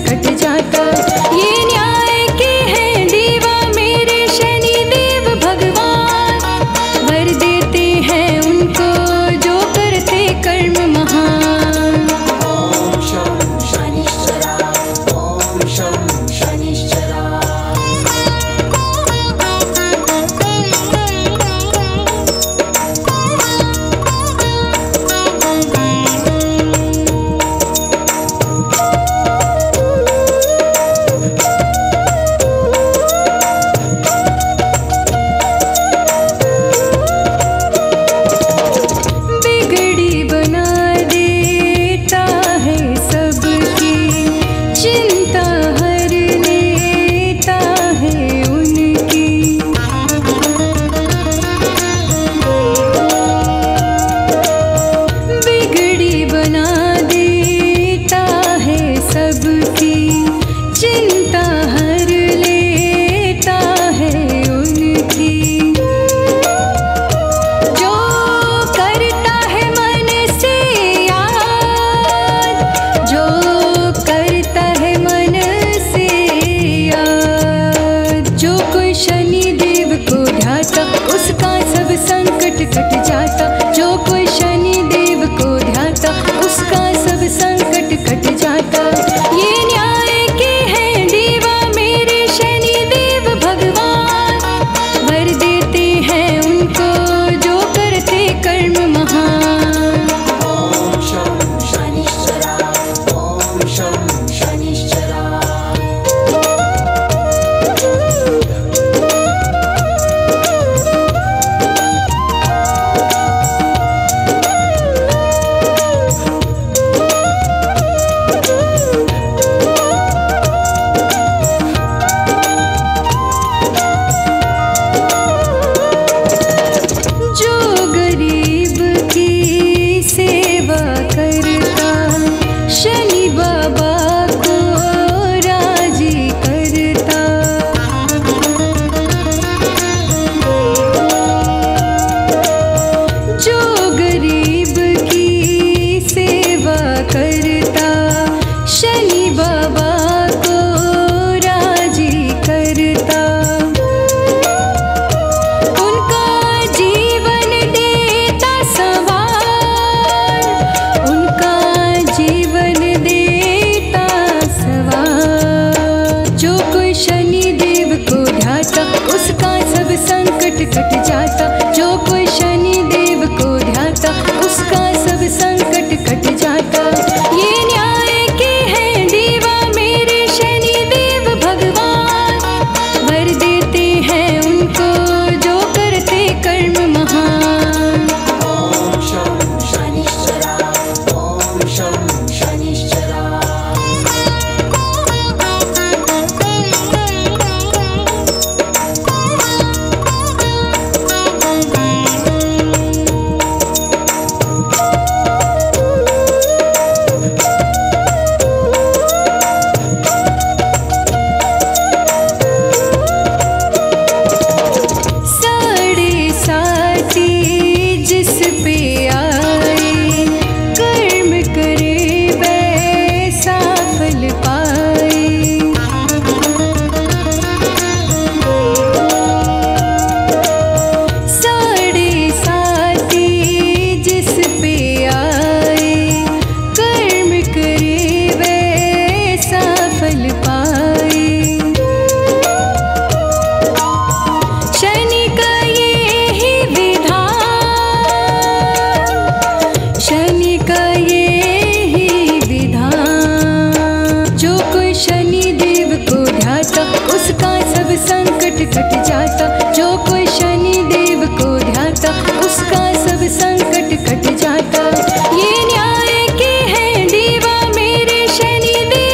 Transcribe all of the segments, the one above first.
Cut जाता ये न्याय के हैं दीवा मेरे शनि देव।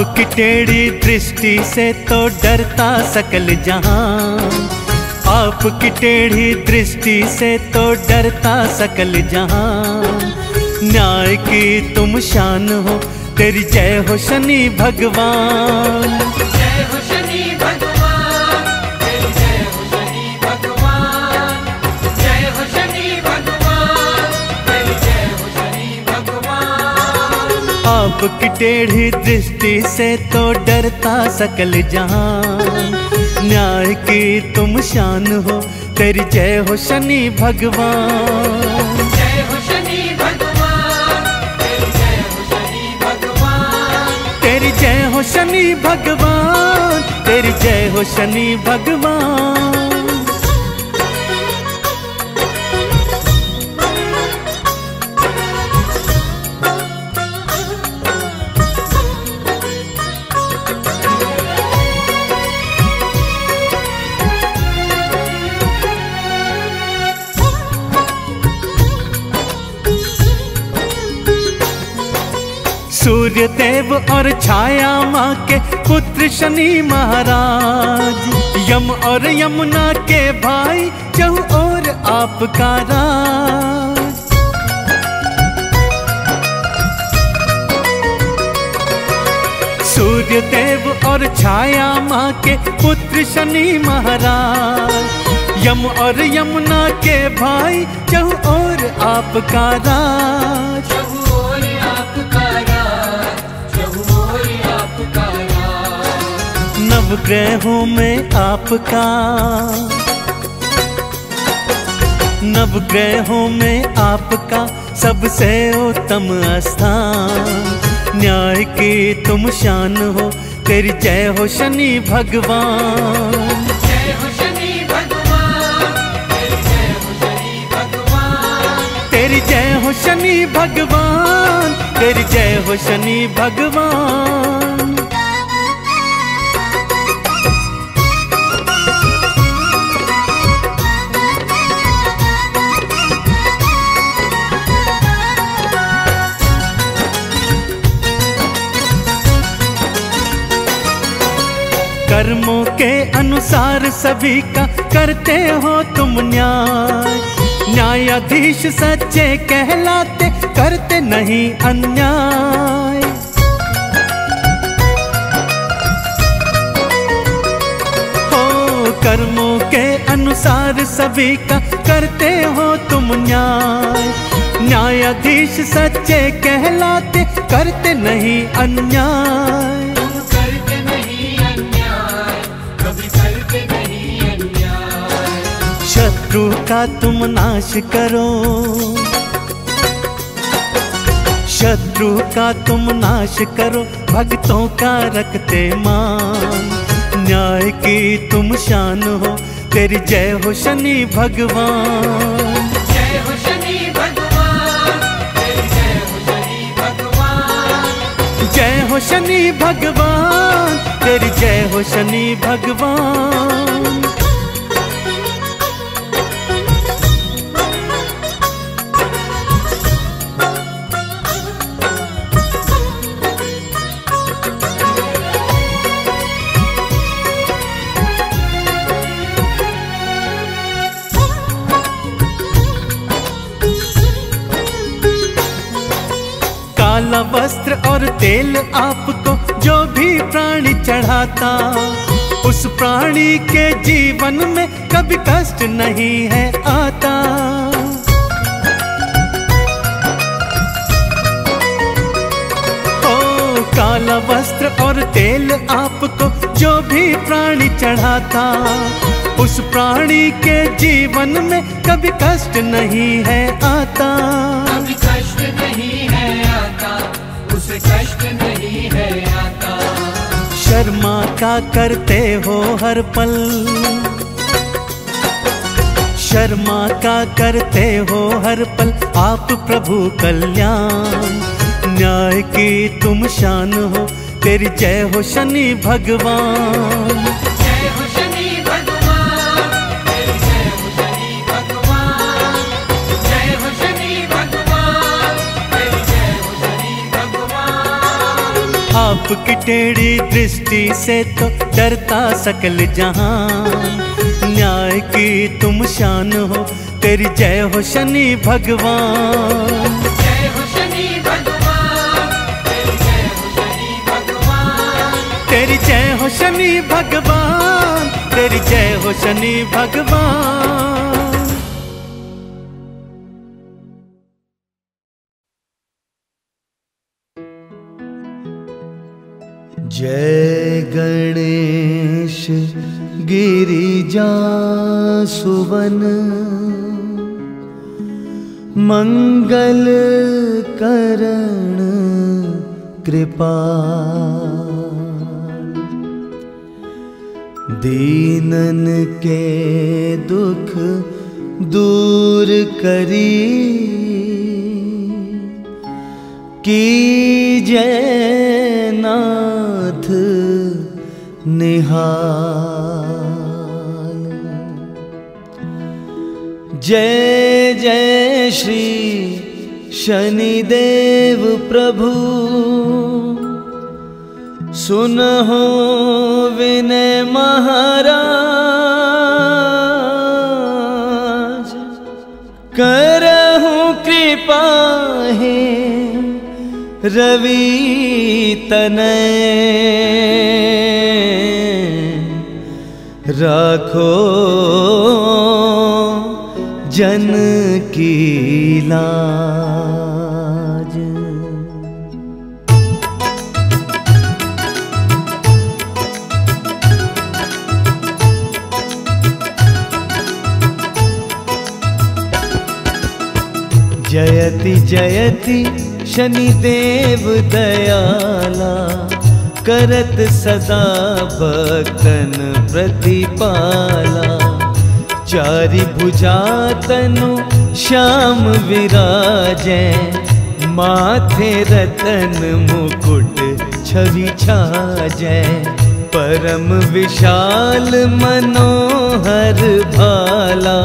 आपकी टेढ़ी दृष्टि से तो डरता सकल जहां, आपकी टेढ़ी दृष्टि से तो डरता सकल जहां। न्याय की तुम शान हो, तेरी जय हो शनि भगवान। आपकी टेढ़ी दृष्टि से तो डरता सकल जहां, न्याय की तुम शान हो, तेरी जय हो शनि भगवान। जय हो शनि भगवान, तेरी जय हो शनि भगवान, तेरी जय हो शनि भगवान, तेरी जय हो शनि भगवान। सूर्य देव और छाया माँ के पुत्र शनि महाराज, यम और यमुना के भाई चहु और आपका राज। सूर्य देव और छाया माँ के पुत्र शनि महाराज, यम और यमुना के भाई चहु और आपका राज। नवग्रहों में आपका, नवग्रहों में आपका सबसे उत्तम स्थान। न्याय की तुम शान हो, तेरी जय हो शनि भगवान। जय हो शनि भगवान, तेरी जय हो शनि भगवान, तेरी जय हो शनि भगवान, तेरी जय हो शनि भगवान। कर्मों के अनुसार सभी का करते हो तुम न्याय, न्यायाधीश सच्चे कहलाते करते नहीं अन्याय। हो कर्मों के अनुसार सभी का करते हो तुम न्याय, न्यायाधीश सच्चे कहलाते करते नहीं अन्याय। शत्रु का तुम नाश करो, शत्रु का तुम नाश करो, भक्तों का रखते मान। न्याय की तुम शान हो, तेरी जय हो शनि भगवान। जय हो शनि भगवान, तेरी जय हो शनि भगवान, जय हो शनि भगवान, तेरी जय हो शनि भगवान। काला वस्त्र और तेल आपको जो भी प्राणी चढ़ाता, उस प्राणी के जीवन में कभी कष्ट नहीं है आता। ओ काला वस्त्र और तेल आपको जो भी प्राणी चढ़ाता, उस प्राणी के जीवन में कभी कष्ट नहीं है आता। कभी कष्ट नहीं है आता, उसे कष्ट नहीं है आता। शर्मा का करते हो हर पल, शर्मा का करते हो हर पल आप प्रभु कल्याण। न्याय की तुम शान हो, तेरी जय हो शनि भगवान। जय हो शनि भगवान, तेरी जय हो शनि भगवान, जय हो शनि भगवान। आप आपकी टेढ़ी दृष्टि से तो डरता सकल जहां, न्याय की तुम शान हो, तेरी जय हो शनि भगवान। तेरी जय हो शनि भगवान, तेरी जय हो शनि भगवान। जय गणेश गिरिजा सुवन, मंगल करण कृपा, दीनन के दुख दूर करी, कीजय नाथ निहाल। जय जय श्री शनिदेव प्रभु, सुनहो विनय महाराज, करहु कृपा है रवि तनय, राखो जन की लाज। जयति जयति शनिदेव दयाला, करत सदा भक्तन प्रतिपाला, चारि भुजा तनु श्याम विराजै, माथे रतन मुकुट छवि छाजै, परम विशाल मनोहर भाला,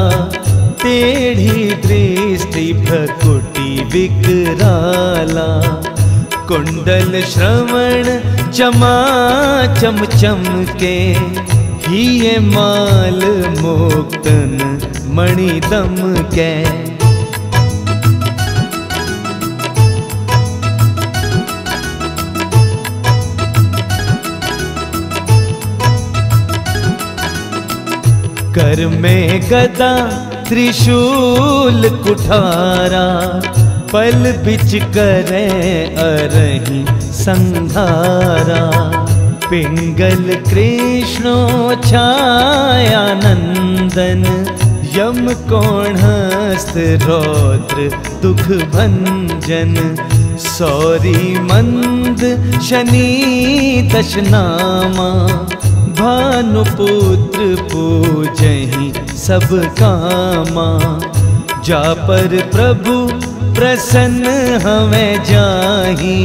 टेढ़ी दृष्टि भकुटी विकराला, कुंडल श्रवण चमाचम चमके, हिय माल मोक्तन मणिदम के। कर में गदा त्रिशूल कुठारा, पल बिच करे अरही संधारा, पिंगल कृष्णो छाया नंदन, यम कोण हस्त रौद्र दुख भंजन, सौरी मंद शनि दशनामा, भानुपुत्र पूजहि सब कामा, जा पर प्रभु प्रसन्न हमें जाहि,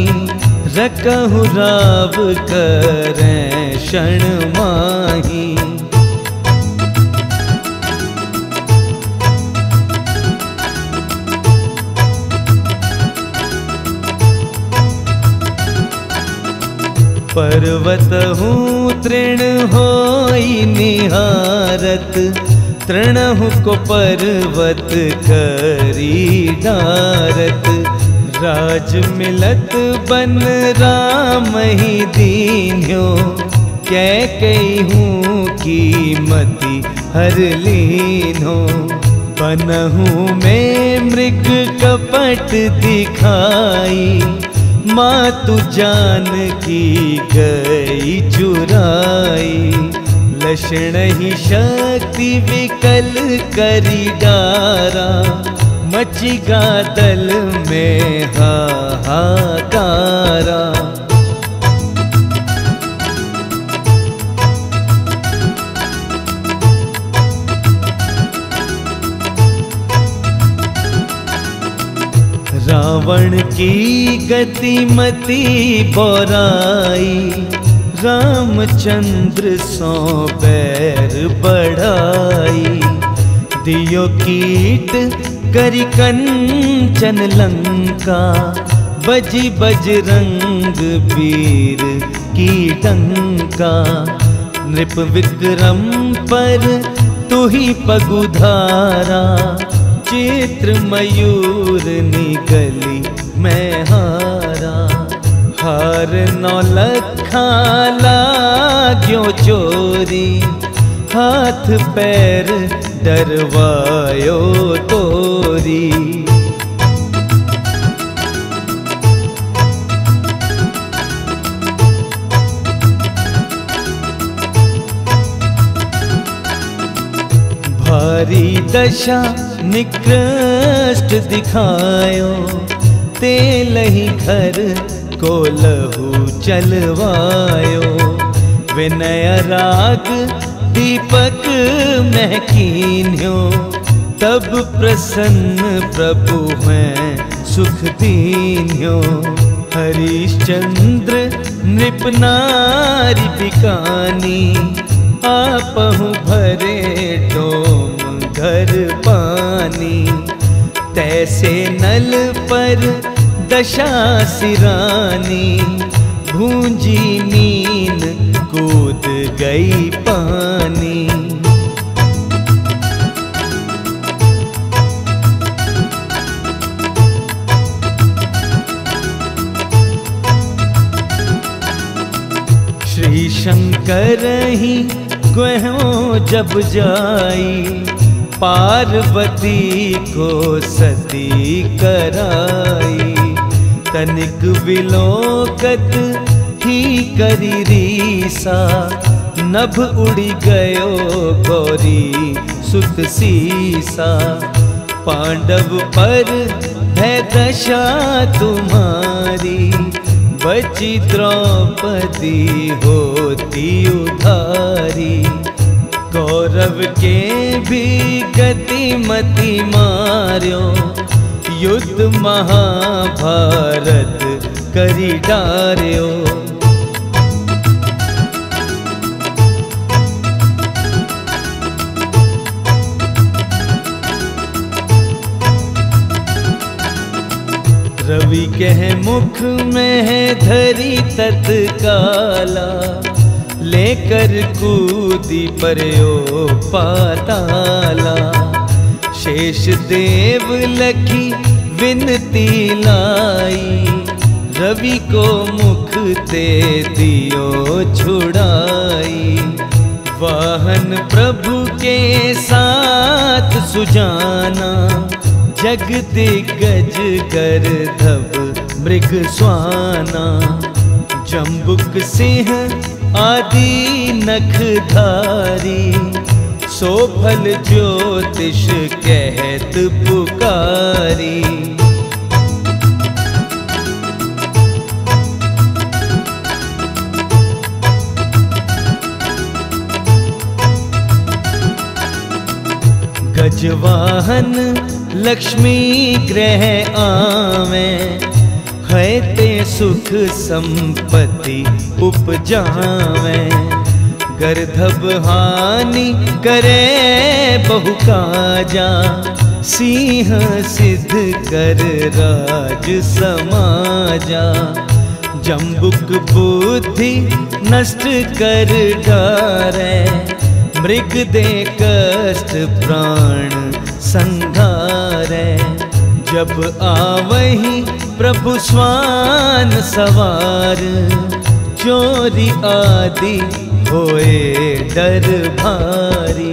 रखहु राव करें क्षण माहि। पर्वत हूँ तृण होई निहारत, तृणहु को पर्वत करी डारत, राज मिलत बन राम ही दीन्यो, कै कहूँ कीमती हर लीन्यो, बनहु में मृग कपट दिखाई, मातु जान की गई चुराई, लक्षण ही शक्ति विकल करी डारा, मचिगा दल में हाहाकारा। रावण की गतिमती बोराई, रामचंद्र सो बैर बढ़ाई, दियो कीट करी कंचन लंका, बज बजरंग पीर की डंका, नृप विक्रम पर तू ही पगुधारा, चित्र मयूर निकली मैं हारा। हार नौलखा लाग्यो चोरी, हाथ पैर डरवायो तोरी। भारी दशा निकृष्ट दिखायो, तेल ही घर को लहू चलवायो, विनय राग दीपक महकीन्यो, तब प्रसन्न प्रभु मैं सुख दीन्यो। हरिश्चंद्र नृप नारी बिकानी, आपहु भरे डोम घर पानी, तैसे नल पर दशा सिरानी, भूंजी नीन कूद गई पानी। श्री शंकर ही गयों जब जाई, पार्वती को सती कराई, तनिक विलोकत ही करी रीसा, नभ उड़ी गयो गौरी सुत सीसा। पांडव पर है दशा तुम्हारी, बची द्रौपदी होती उधारी, कौरव के भी गतिमती मार्यो, युद्ध महाभारत करी डार्यो। रवि के मुख में है धरी तत्काला, लेकर कूदी पर्यो पाताला, शेष देव लखी विनती लाई, रवि को मुख दे दियो छुड़ाई। वाहन प्रभु के साथ सुजाना, जग दिग्गज गर्दभ मृग स्वाना, जम्बुक सिंह आदि नखधारी, सोफल ज्योतिष कहत पुकारी। गजवाहन लक्ष्मी ग्रह आवे, है ते सुख संपत्ति उपजावे, गर्दभ हानि करे बहु काजा, सिंह सिद्ध कर राज समाजा, जम्बुक बुद्धि नष्ट कर डारे, मृग दे कष्ट प्राण संघारे, जब आवहि प्रभु स्वान सवार, चोरी आदि होए डर भारी।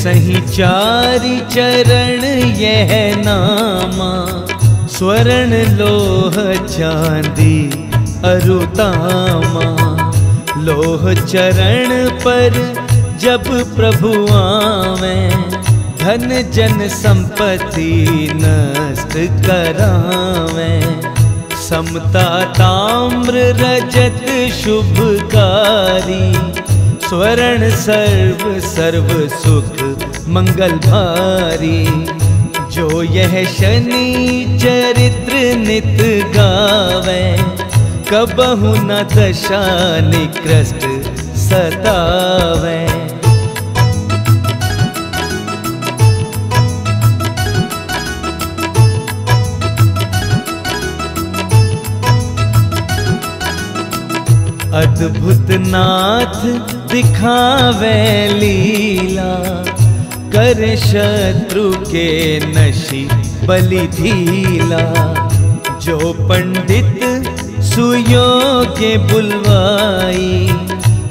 सही चारि चरण यह नामा, स्वर्ण लोह चांदी अरुतामा, लोह चरण पर जब प्रभु आवे, धन जन संपत्ति नष्ट करावे, समता ताम्र रजत शुभकारी, स्वर्ण सर्व सर्व सुख मंगल भारी, जो यह शनि चरित्र नित गावे, कबहु न दशा निकृष्ट सतावे। अद्भुत नाथ दिखावे लीला, कर शत्रु के नशी बलि धीला। जो पंडित सुयो के बुलवाई,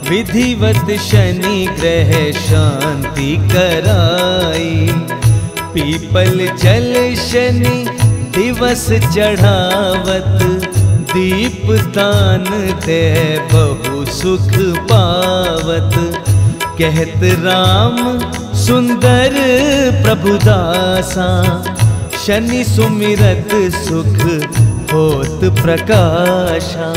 विधिवत शनि ग्रह शांति कराई। पीपल जल शनि दिवस चढ़ावत, दीप दान दे बहु सुख पावत। कहत राम सुंदर प्रभु दासा, शनि सुमिरत सुख होत प्रकाशा।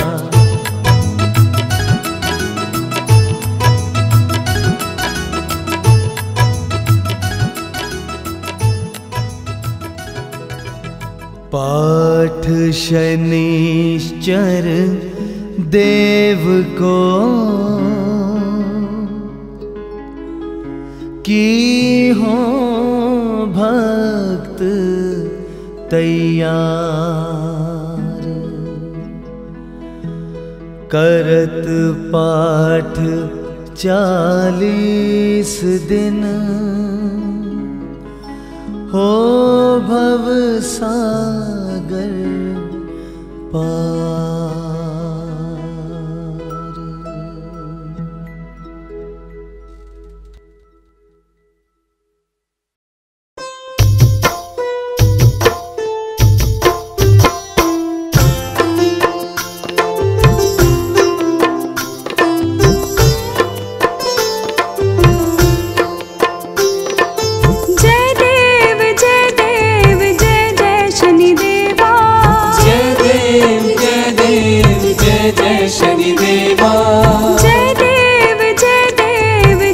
पाठ शनिश्चर देव को, की हो भक्त तैयार। करत पाठ 40 दिन, हो भव सागर पार। जय देव जय देव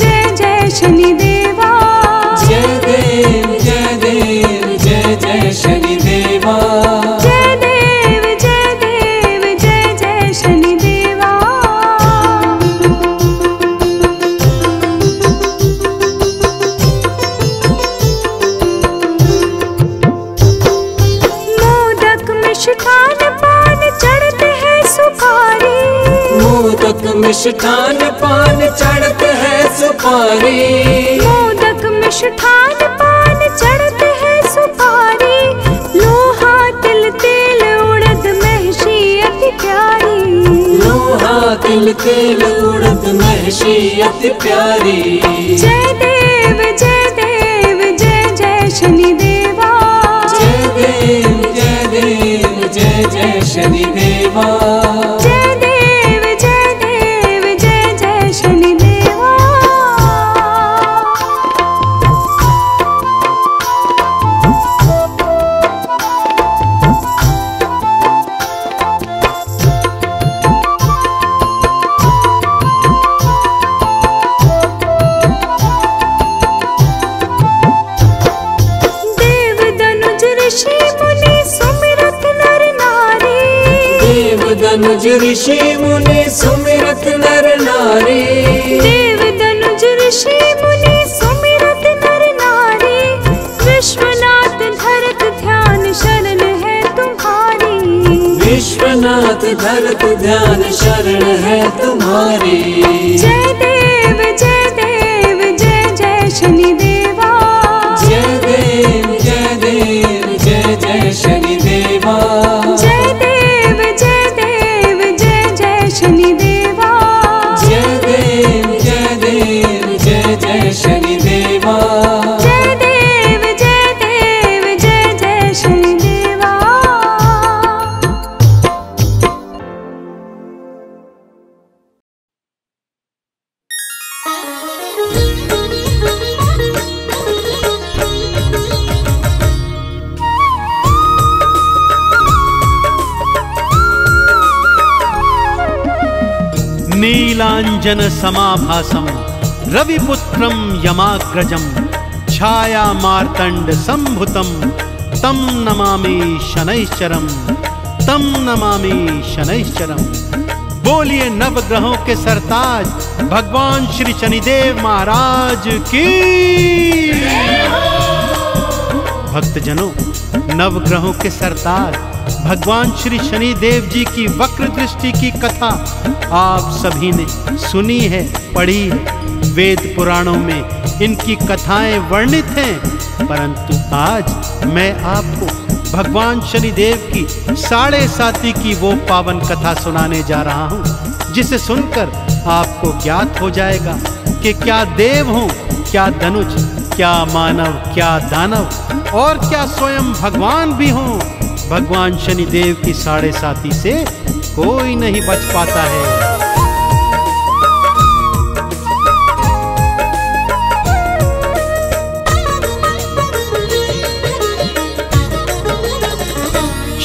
जय जय शनिदेवा। मिष्ठान पान चढ़ते हैं सुपारी, मोदक मिष्ठान पान चढ़ते हैं सुपारी, लोहा तिल तेल उड़द महशी अति प्यारी, लोहा तिल तेल उड़द महशी अति प्यारी। जय देव जय देव जय जय शनि देवा, जय देव जय देव जय जय शनि देवा, देव धनुज ऋषि मुनि सुमिरत नर नारी, देव धनुज ऋषि मुनि सुमिरत नर नारी, विश्वनाथ धरत ध्यान शरण है तुम्हारी, विश्वनाथ धरत ध्यान शरण है तुम्हारी। जय देव जय देव जय जय शनि देवा, जय देव जय देव जय जय शनि देवा, जय देव जय शनि देवा, जय देव जय देव जय जय शनि देवा, जय देव जय देव जय जय शनि देवा। नीलांजन समाभासम रविपुत्रम यमाग्रजम, छाया मार्तंड संभुतम तम नमामि शनैश्चरम, तम नमामि शनैश्चरम। बोलिए नवग्रहों के सरताज भगवान श्री शनिदेव महाराज की। भक्तजनों, नवग्रहों के सरताज भगवान श्री शनिदेव जी की वक्र दृष्टि की कथा आप सभी ने सुनी है, पढ़ी है। वेद पुराणों में इनकी कथाएं वर्णित हैं, परंतु आज मैं आपको भगवान शनिदेव की 7.5 की वो पावन कथा सुनाने जा रहा हूँ, जिसे सुनकर आपको ज्ञात हो जाएगा कि क्या देव हों, क्या धनुष, क्या मानव, क्या दानव और क्या स्वयं भगवान भी हों, भगवान शनिदेव की 7.5 से कोई नहीं बच पाता है।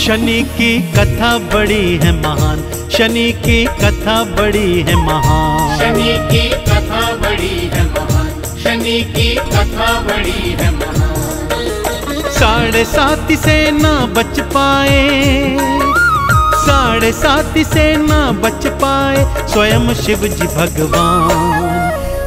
शनि की कथा बड़ी है महान, शनि की कथा बड़ी है महान, शनि की कथा बड़ी है महान, शनि की कथा बड़ी है महान। 7.5 से ना बच पाए, 7.5 से ना बच पाए स्वयं शिव जी भगवान,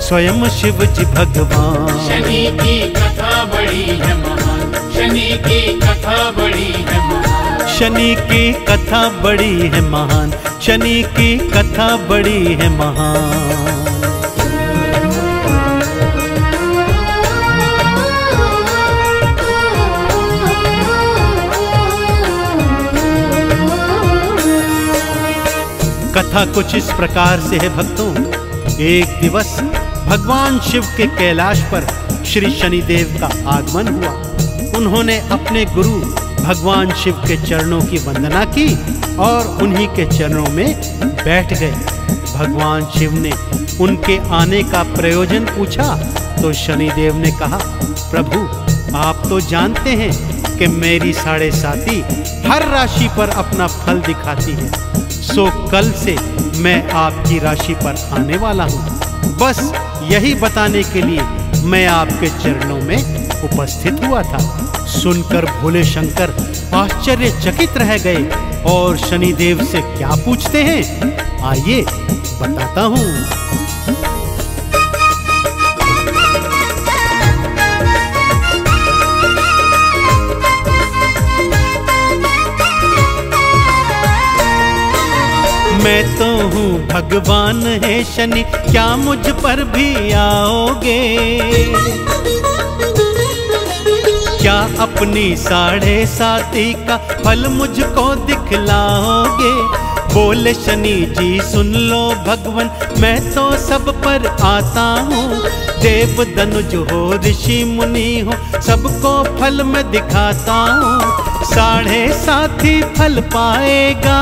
स्वयं शिव जी भगवान। शनि की कथा बड़ी है महान, शनि की कथा बड़ी है महान, शनि की कथा बड़ी है महान, शनि की कथा बड़ी है महान। कथा कुछ इस प्रकार से है भक्तों। एक दिवस भगवान शिव के कैलाश पर श्री शनिदेव का आगमन हुआ। उन्होंने अपने गुरु भगवान शिव के चरणों की वंदना की और उन्हीं के चरणों में बैठ गए। भगवान शिव ने उनके आने का प्रयोजन पूछा तो शनिदेव ने कहा, प्रभु आप तो जानते हैं कि मेरी 7.5 हर राशि पर अपना फल दिखाती है, सो कल से मैं आपकी राशि पर आने वाला हूँ। बस यही बताने के लिए मैं आपके चरणों में उपस्थित हुआ था। सुनकर भोले शंकर आश्चर्यचकित रह गए और शनिदेव से क्या पूछते हैं, आइए बताता हूँ। मैं तो हूँ भगवान है शनि, क्या मुझ पर भी आओगे? क्या अपनी 7.5 का फल मुझको दिखलाओगे? बोले शनि जी सुन लो भगवन, मैं तो सब पर आता हूँ। देव धनुज हो, ऋषि मुनि हो, सबको फल मैं दिखाता हूँ। 7.5 ही फल पाएगा,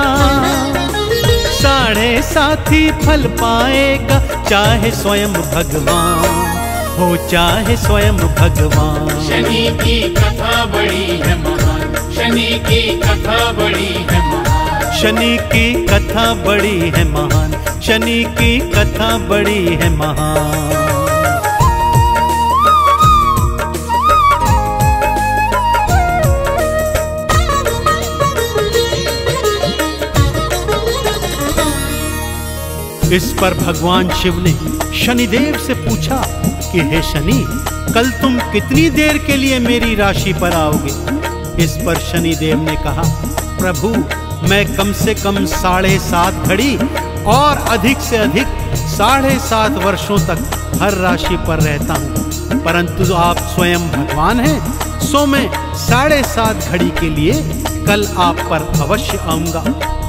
7.5 ही फल पाएगा, चाहे स्वयं भगवान हो चाहे स्वयं भगवान। शनि की कथा बड़ी है महान, शनि की कथा बड़ी है महान, शनि की कथा बड़ी है महान, शनि की कथा बड़ी है महान। इस पर भगवान शिव ने शनिदेव से पूछा कि हे शनि, कल तुम कितनी देर के लिए मेरी राशि पर आओगे? इस पर शनिदेव ने कहा, प्रभु मैं कम से कम 7.5 घड़ी और अधिक से अधिक 7.5 वर्षों तक हर राशि पर रहता हूँ, परंतु आप स्वयं भगवान हैं, सो मैं 7.5 घड़ी के लिए कल आप पर अवश्य आऊँगा।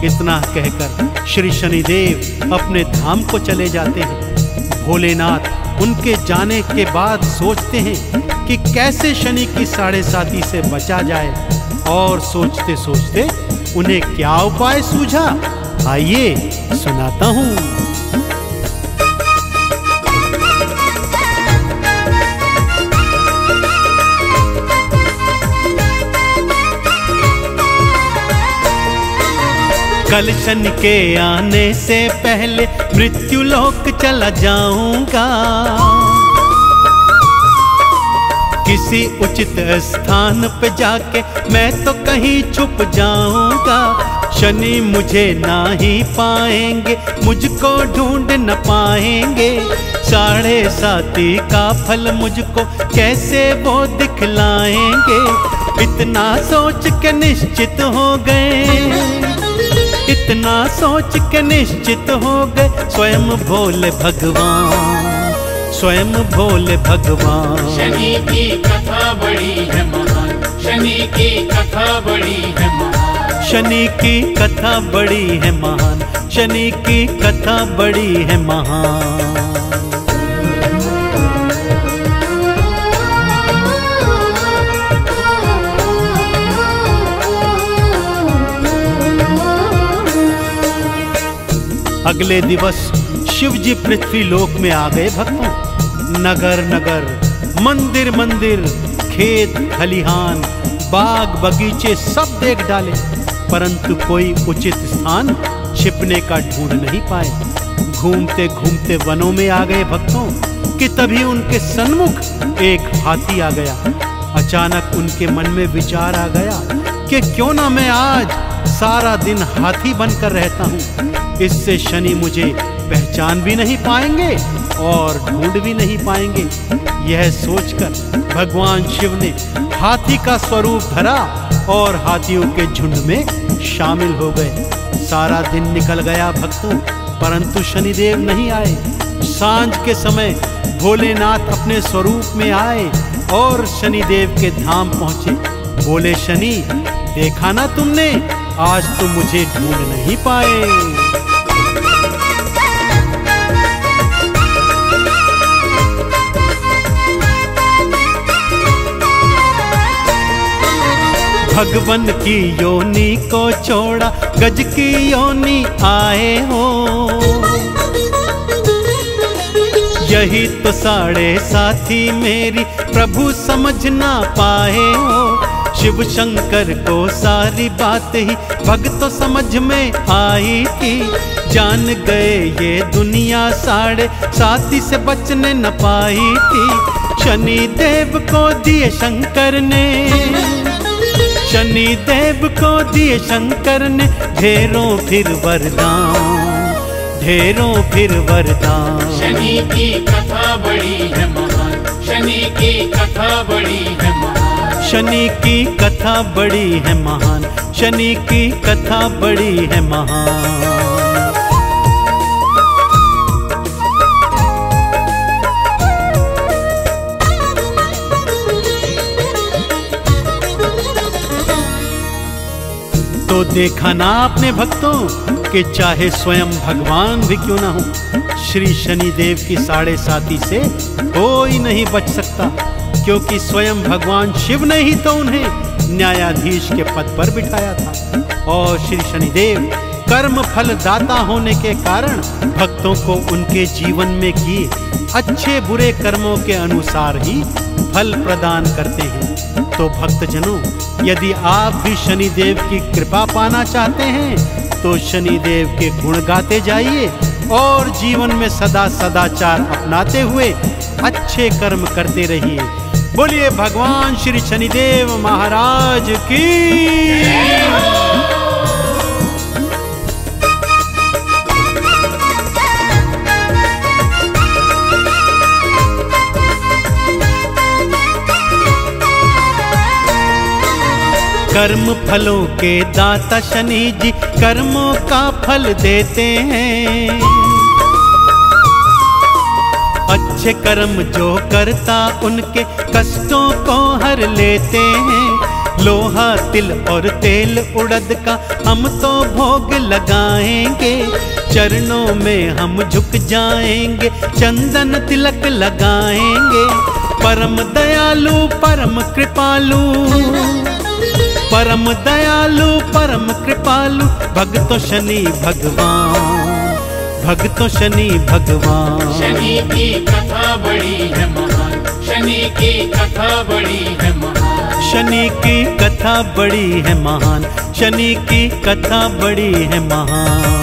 इतना कहकर श्री शनिदेव अपने धाम को चले जाते हैं। भोलेनाथ उनके जाने के बाद सोचते हैं कि कैसे शनि की 7.5 से बचा जाए, और सोचते सोचते उन्हें क्या उपाय सूझा, आइए सुनाता हूँ। कल शनि के आने से पहले मृत्युलोक चला जाऊंगा, किसी उचित स्थान पे जाके मैं तो कहीं छुप जाऊंगा। शनि मुझे ना ही पाएंगे, मुझको ढूंढ न पाएंगे। 7.5 का फल मुझको कैसे वो दिखलाएंगे? इतना सोच के निश्चित हो गए, इतना सोच के निश्चित हो गए स्वयं भोले भगवान, स्वयं भोले भगवान। शनि की कथा बड़ी है महान, शनि की कथा बड़ी है महान, शनि की कथा बड़ी है महान, शनि की कथा बड़ी है महान। अगले दिवस शिव जी पृथ्वी लोक में आ गए। भक्तों, नगर नगर, मंदिर मंदिर, खेत खलिहान, बाग बगीचे सब देख डाले, परंतु कोई उचित स्थान छिपने का ढूंढ नहीं पाए। घूमते घूमते वनों में आ गए भक्तों कि तभी उनके सन्मुख एक हाथी आ गया। अचानक उनके मन में विचार आ गया कि क्यों ना मैं आज सारा दिन हाथी बनकर रहता हूँ, इससे शनि मुझे पहचान भी नहीं पाएंगे और ढूंढ भी नहीं पाएंगे। यह सोचकर भगवान शिव ने हाथी का स्वरूप धरा और हाथियों के झुंड में शामिल हो गए। सारा दिन निकल गया भक्तों, परंतु शनिदेव नहीं आए। सांझ के समय भोलेनाथ अपने स्वरूप में आए और शनिदेव के धाम पहुँचे। बोले शनि, देखा ना तुमने, आज तो मुझे ढूंढ नहीं पाए। भगवन की योनि को छोड़ा गज की योनि आए हो, यही तो 7.5 मेरी प्रभु समझ ना पाए हो। शिव शंकर को सारी बात ही भक्तों समझ में आई थी, जान गए ये दुनिया 7.5 से बचने न पाई थी। शनि देव को दिए शंकर ने, शनि देव को दिए शंकर ने ढेरों फिर वरदान, ढेरों फिर वरदान। शनि की कथा बड़ी है महान, शनि की कथा बड़ी है महान, शनि की कथा बड़ी है महान, शनि की कथा बड़ी है महान। तो देखा ना आपने भक्तों कि चाहे स्वयं भगवान भी क्यों ना हो, श्री शनिदेव की साढ़े साती से कोई नहीं बच सकता, क्योंकि स्वयं भगवान शिव ने ही तो उन्हें न्यायाधीश के पद पर बिठाया था। और श्री शनिदेव कर्म फल दाता होने के कारण भक्तों को उनके जीवन में किए अच्छे बुरे कर्मों के अनुसार ही फल प्रदान करते हैं। तो भक्तजनों, यदि आप भी शनिदेव की कृपा पाना चाहते हैं तो शनिदेव के गुण गाते जाइए और जीवन में सदा सदाचार अपनाते हुए अच्छे कर्म करते रहिए। बोलिए भगवान श्री शनिदेव महाराज की जय। कर्म फलों के दाता शनि जी कर्मों का फल देते हैं। अच्छे कर्म जो करता उनके कष्टों को हर लेते हैं। लोहा तिल और तेल उड़द का हम तो भोग लगाएंगे, चरणों में हम झुक जाएंगे, चंदन तिलक लगाएंगे। परम दयालु परम कृपालु, परम दयालु परम कृपालु भक्तो शनि भगवान, भक्तो शनि भगवान। शनि की कथा बड़ी है महान, शनि की कथा बड़ी है महान, शनि की कथा बड़ी है महान, शनि की कथा बड़ी है महान।